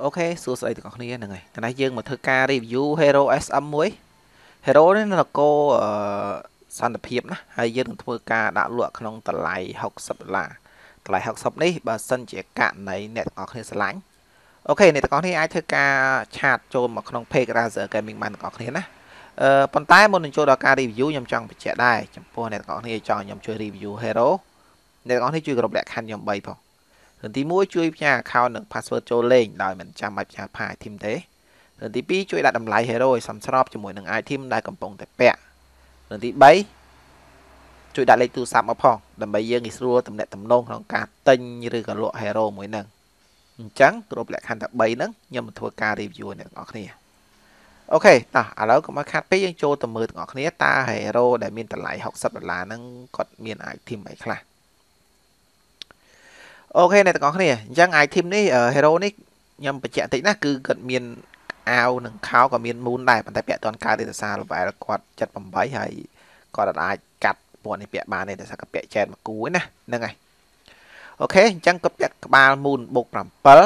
โอเคส่วนใส่ตัวของนี่ยังไงแต่ในยื่นมาเธอการรีวิว Hero SM มุ้ย Hero นี่เราก็สันติเพียบนะให้ยื่นเธอการด่าลวกขนมตะไลหกสับละตะไลหกสับนี่บาสันเจียกะในเน็ตออกนี่สลายโอเคในตัวของนี่ไอเธอการชาโจมมาขนมเพกราเซอร์แกมิงมันออกนี่นะปัจจัยมันหนึ่งโจดการรีวิวยำจังไปเจาะได้จำพวกในตัวของนี่จองยำช่วยรีวิว Hero ในตัวของนี่ช่วยกระแบกคันยำใบพอถึงที่มุ้ยช่วยพี่เขาหนึ่งพาสเวิร์ดโจเล่งได้เหมือนจำแบบจะพายทีมเตะถึงที่พี่ช่วยดัดดำไหลเฮโร่สำรอบจมูกหนึ่งไอทีมได้กำปองแต่แปะถึงที่ใบช่วยดัดเลยตัวสามมาพองดำใบเยื่ออิสรัวตำแหน่งตำนงของการตึงหรือกระโหลกเฮโร่หมวยหนึ่งจังกระโหลกแหลกหันแต่ใบนั้นยังมันทัวร์การรีวิวเนี่ยออกนี่โอเคต่อแล้วก็มาคัดไปยังโจตมือออกนี่ตาเฮโร่ได้มีแต่ไหลหกสัปดาห์นั้นก็มีไอทีมใหม่ค่ะโอเคในตะกอนนี่ยังไอทีมนี่เฮโร่นี่ยังไปเจาะตินะคือเกิดเมียนเอาหนึ่งข้าวกับเมียนมูนได้ปันแต่เปียตอนการเดซ่าลงไปแล้วกอดจัดปั๊มใบให้กอดอะไรกัดปวดในเปียบาในเดซ่ากับเปียแจนมากู้นะนั่นไงโอเคยังกับเปียบามูนบกปั๊มเปิล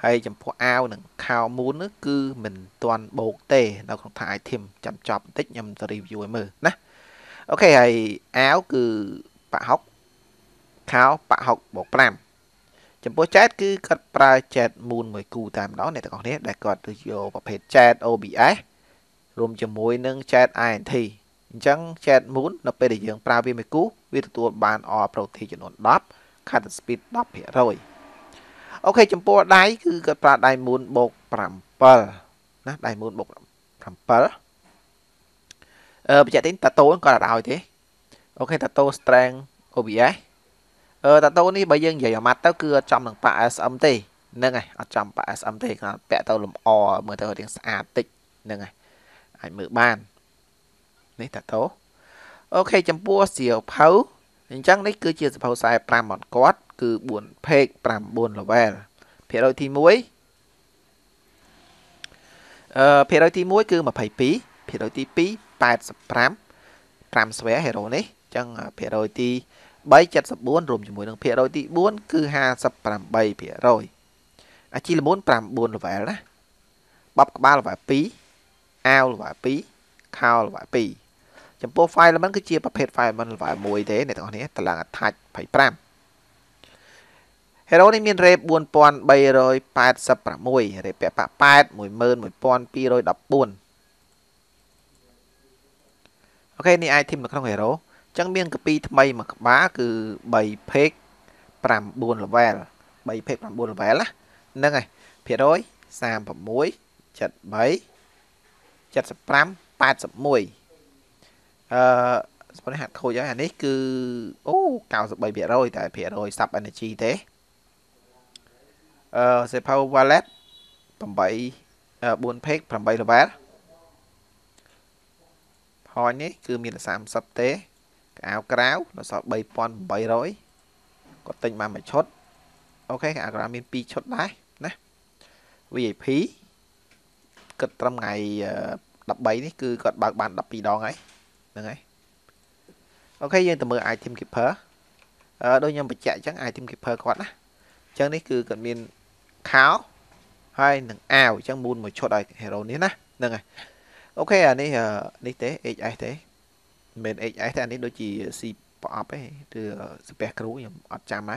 ให้จำพวกเอาหนึ่งข้าวมูนนั่นคือเหมือนตอนโบกเตะเราของทางไอทีมจำจอบติดยังรีวิวมือนะโอเคไอเอาคือปะฮอกข้าวปะฮอกบกแปมจำพวกแชทคือการปลายแชทมูลเหมือนกูตามน้องในตะกอนนี้ได้กอดตัวโย่ประเภทแชท OBS รวมจำมวยนึ่งแชท INT จังแชทมูลนับเป็นเรื่องปลายวิเมกูวิธีตัวบานอโปรตีนจำนวนดับขั้นสปีดดับเหรอโอเคจำพวกได้คือการปลายได้มูลบกปรำเปิลนะได้มูลบกปรำเปิลไปจัดที่ตะโต้ก็ได้เอาทีโอเคตะโต้สแตรง OBSแต่ตัวนี้ใบยังใหญ่มาเต้าคือจำหนังปะ SMT นั่นไงจำปะ SMT ครับแปะเต้าลมอเหมือนเต้าเรียงสะอาดติดนั่นไงไอ้มือบ้านนี่แต่ตัวโอเคจำปัวเสียวเผาอย่างจังนี่คือเจียสเผาสายปลาหมอนกอดคือบุญเพกปลาบุญหรือว่าเพลอยทีมุ้ยเพลอยทีมุ้ยคือมาไผ่ปีเพลอยทีปีแปดสิบพรำพรำสวยเฮโร่นี่จังเพลอยทีใบจัดสับบ้วนรวมจมูกหนังเพียรโดยที่บ้วนคือหาสับปรามใบเพียรโดยอาชีพบ้วนปรามบ้วนหรือว่านะบับกบ้าหรือว่าปีเอาหรือว่าปีข้าวหรือว่าปีจำโปรไฟล์แล้วมันคือเจียประเภทไฟล์มันหรือว่ามวยเด้ในตอนนี้ตารางทัดไผ่ปรามเฮโร่ในมีเรบบ้วนปอนใบโดยแปดสับปรามมวยเรบแปะแปดมวยเมินมวยปอนปีโดยดับบ้วนโอเคนี่ไอทีมหลักของเฮโร่จังเบียนกะปีทำไมมาบ้าคือใบเพกปรำบุญละแวลใบเพกปรำบุญละแวลละนั่นไงเพียร้อยสามผับมวยจัดใบจัดสับปรำแปดสับมวยบริหารโคย้ายอันนี้คือโอ้เก่าสับใบเพียร้อยแต่เพียร้อยสับอันนี้ชีเตะเซพาวาเลตปรำใบบุญเพกปรำใบละแวลพอนี้คือมีสามสับเตะเอากราเราสอบใบปอนใบร้อยก็ติงมาไม่ชดโอเคเอากรามีปีชดได้นะวิธีพีกดทำไงดับใบนี่คือกดบางบานดับปีดองไงนั่นไงโอเคยังแต่มือไอทีมกิบเพอโดยยังไปแจกจังไอทีมกิบเพอก่อนนะจังนี่คือกดมีขาวให้หนึ่งเอาจังมูลมาชดไอเฮโร่นี้นะนั่นไงโอเคอันนี้นี่เตะไอเตะเมนไอ้ท่านนี้โดยจีซีปอปไอ้ตัวสเปกครูอย่างอัดจำไหม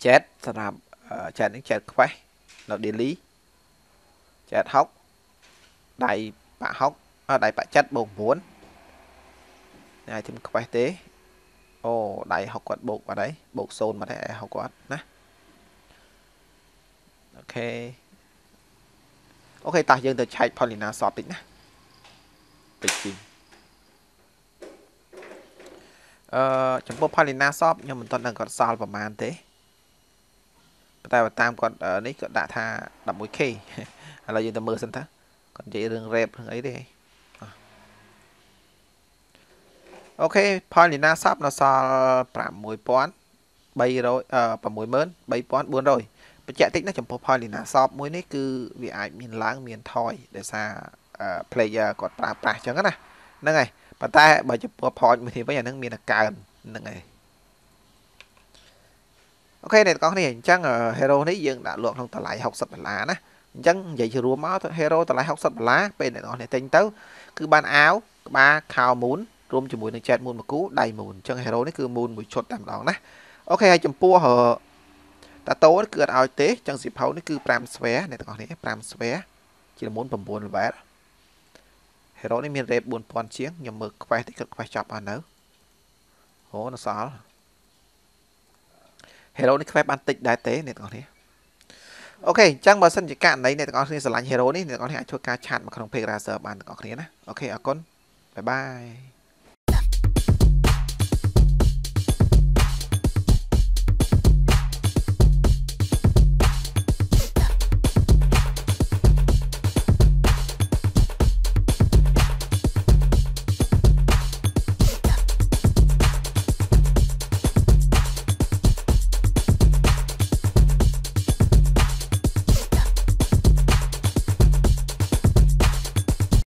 แชทสำหรับแชทนี่แชทไฟเราเดลี่แชทฮอกได้ปะฮอกได้ปะแชทบวกม้วนไอ้ทีมไฟเตะโอ้ได้ฮอกกอดบวกมาได้บวกโซนมาได้ฮอกกอดนะโอเคตายังจะใช้พอลินาสอบติดนะติดจริงจำพวกพาลินาซอบยังเหมือนตอนนั้นก็ซอลประมาณเตะแต่ว่าตามก่อนนี่ก็ด่าท่าดับมวยเคเราอยู่แต่มือสันทักก่อนจะเรื่องเร็บเรื่องไอ้เด้โอเคพาลินาซอบเราซอลปรามมวยป้อนใบโรยปรามมวยเมินใบป้อนบวนโรยไปแจกติ๊กนะจำพวกพาลินาซอบมวยนี่คือวิไอมีนล้างมีนทอยเดี๋ยวซาเพลเยอร์กดปราบจังกันนะนั่นไงปัจจัยบางจุดพอพอมือถือว่าอย่างนั้นมีนักการนั่นไง โอเคเนี่ยก็นี่จังเฮโร่นี่ยังด่ารวมทั้งตลาดหกสิบล้านนะจังใหญ่จะรวมเอาเฮโร่ตลาดหกสิบล้านเป็นเนี่ยตอนนี้เต็งเต้าคือบ้านอ้าวบ้าข่าวมูนรวมจมูกหนึ่งแจกมูนมากู้ได้มูนจังเฮโร่นี่คือมูนหมุนชดตามดอกนะโอเคจมพัวเหอแต่โต้นี่เกิดเอาเตะจังสิบเผานี่คือแปมสเวร์เนี่ยตอนนี้แปมสเวร์จีนมูนผมบวนแหวนเฮโร่นี่มีเรบบวนปอนเชียงยำมือควายที่เกิดควายจับอันเนอโหน่าสาวเฮโร่นี่แคบอันติดได้เตะเนี่ยตอนนี้โอเคจังบอสันจิกะไหนเนี่ยตอนนี้สไลด์เฮโร่นี่เนี่ยตอนนี้ช่วยการชันมาขนมเพลราเซอร์บันตอนนี้นะโอเคเอาก้นบายบาย